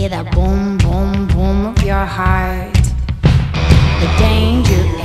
hear the boom, boom, boom of your heart. The danger